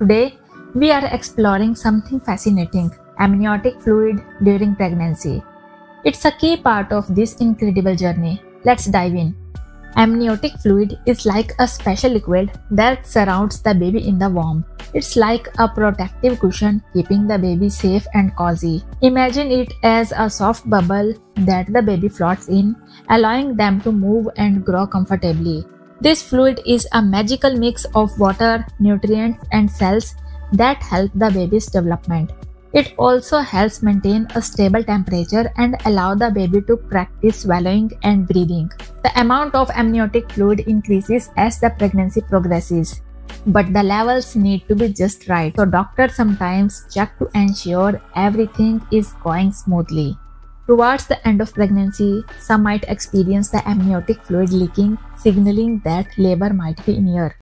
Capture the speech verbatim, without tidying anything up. Today, we are exploring something fascinating: amniotic fluid during pregnancy. It's a key part of this incredible journey. Let's dive in. Amniotic fluid is like a special liquid that surrounds the baby in the womb. It's like a protective cushion, keeping the baby safe and cozy. Imagine it as a soft bubble that the baby floats in, allowing them to move and grow comfortably. This fluid is a magical mix of water, nutrients, and cells that help the baby's development. It also helps maintain a stable temperature and allow the baby to practice swallowing and breathing. The amount of amniotic fluid increases as the pregnancy progresses, but the levels need to be just right, so doctors sometimes check to ensure everything is going smoothly. Towards the end of pregnancy, some might experience the amniotic fluid leaking, signaling that labor might be near.